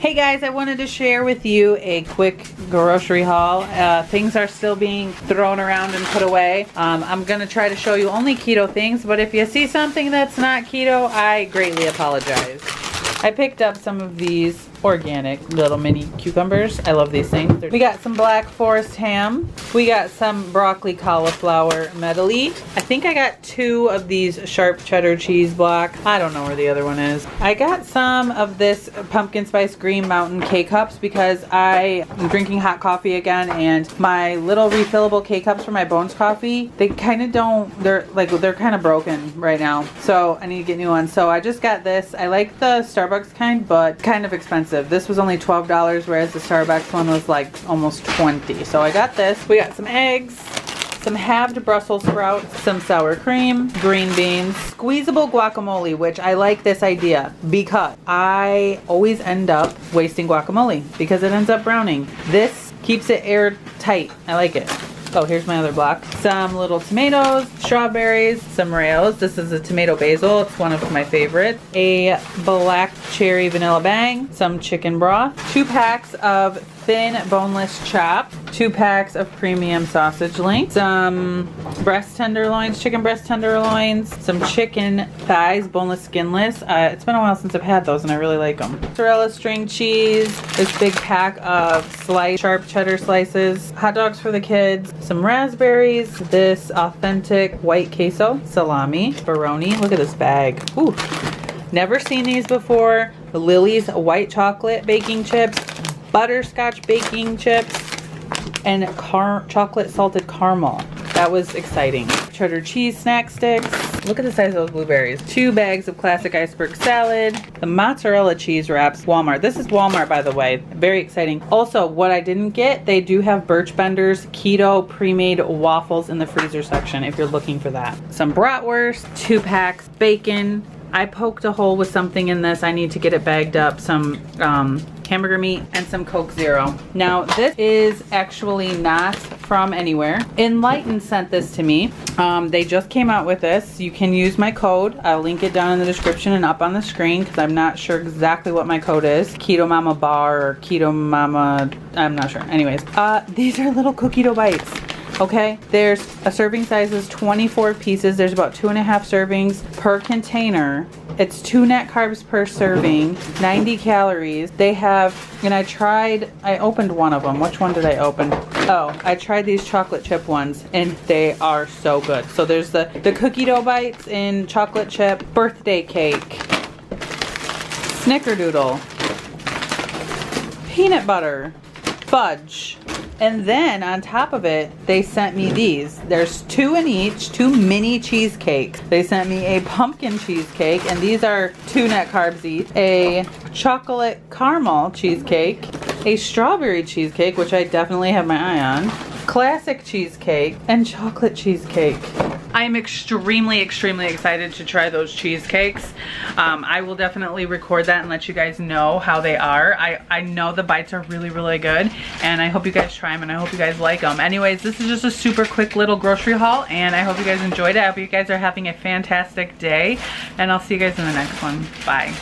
Hey guys, I wanted to share with you a quick grocery haul. Things are still being thrown around and put away. I'm gonna try to show you only keto things, but if you see something that's not keto, I greatly apologize. I picked up some of these organic little mini cucumbers. I love these things. We got some black forest ham. We got some broccoli cauliflower medley. I think I got two of these sharp cheddar cheese block. I don't know where the other one is. I got some of this pumpkin spice Green Mountain K-Cups because I am drinking hot coffee again, and my little refillable K-Cups for my Bones Coffee, they kind of don't, they're kind of broken right now. So I need to get new ones. So I just got this. I like the Starbucks kind, but kind of expensive. This was only $12, whereas the Starbucks one was like almost $20. So I got this. We got some eggs, some halved Brussels sprouts, some sour cream, green beans, squeezable guacamole, which I like this idea because I always end up wasting guacamole because it ends up browning. This keeps it airtight. I like it. Oh, here's my other block. Some little tomatoes, strawberries, some rails. This is a tomato basil. It's one of my favorites. A black cherry vanilla Bang. Some chicken broth. 2 packs of thin boneless chop. 2 packs of premium sausage links. Some breast tenderloins, chicken breast tenderloins. Some chicken thighs, boneless, skinless. It's been a while since I've had those and I really like them. Mozzarella string cheese. This big pack of sliced sharp cheddar slices. Hot dogs for the kids. Some raspberries. This authentic white queso. Salami. Pepperoni. Look at this bag. Ooh. Never seen these before. The Lily's white chocolate baking chips. Butterscotch baking chips and chocolate salted caramel. That was exciting. Cheddar cheese snack sticks. Look at the size of those blueberries. 2 bags of classic iceberg salad. The mozzarella cheese wraps. Walmart. This is Walmart, by the way. Very exciting. Also, what I didn't get, they do have Birch Benders keto pre-made waffles in the freezer section if you're looking for that. Some bratwurst, 2 packs, bacon. I poked a hole with something in this. I need to get it bagged up. Some hamburger meat and some Coke Zero. Now this is actually not from anywhere. Enlightened sent this to me. They just came out with this. You can use my code. I'll link it down in the description and up on the screen because I'm not sure exactly what my code is. Keto Mama Bar or Keto Mama, I'm not sure. Anyways, these are little cookie dough bites. Okay, there's a serving size is 24 pieces. There's about 2.5 servings per container. It's 2 net carbs per serving, 90 calories. They have, and I opened one of them. Which one did I open? Oh, I tried these chocolate chip ones and they are so good. So there's the cookie dough bites in chocolate chip, birthday cake, snickerdoodle, peanut butter, fudge. And then on top of it, they sent me these. There's 2 in each, 2 mini cheesecakes. They sent me a pumpkin cheesecake, and these are 2 net carbs each. A chocolate caramel cheesecake, a strawberry cheesecake, which I definitely have my eye on, classic cheesecake, and chocolate cheesecake. I'm extremely, extremely excited to try those cheesecakes. I will definitely record that and let you guys know how they are. I know the bites are really, really good, and I hope you guys try them and I hope you guys like them. Anyways, this is just a super quick little grocery haul and I hope you guys enjoyed it. I hope you guys are having a fantastic day and I'll see you guys in the next one. Bye.